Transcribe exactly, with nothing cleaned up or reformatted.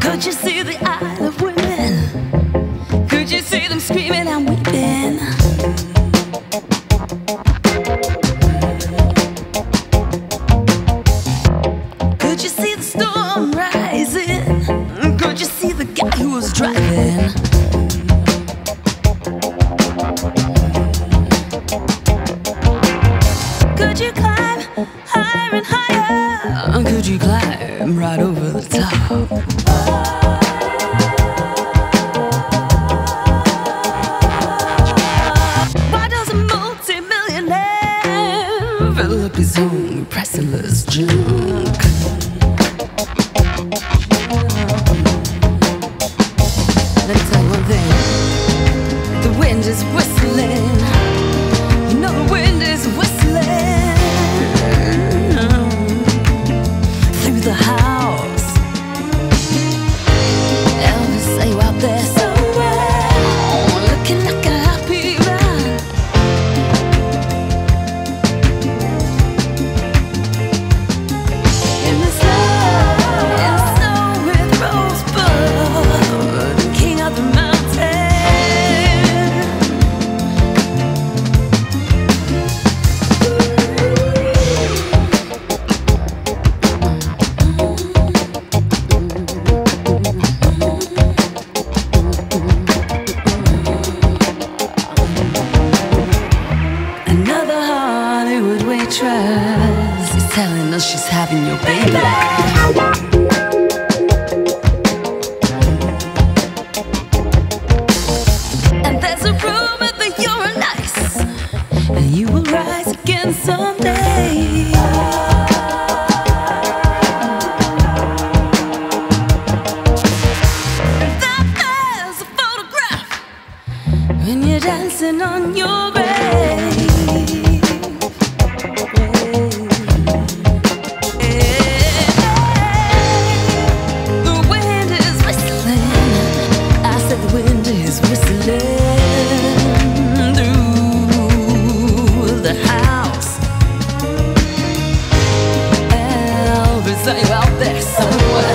Could you see the eye of women? Could you see them screaming and weeping? Could you climb higher and higher? Could you climb right over the top? Why does a multi-millionaire fill up his own priceless junk? Let's have one thing. The wind is whistling. Waitress is telling us she's having your baby. baby And there's a rumor that you're nice and you will rise again someday. That there's a photograph when you're dancing on your grave. Out there somewhere.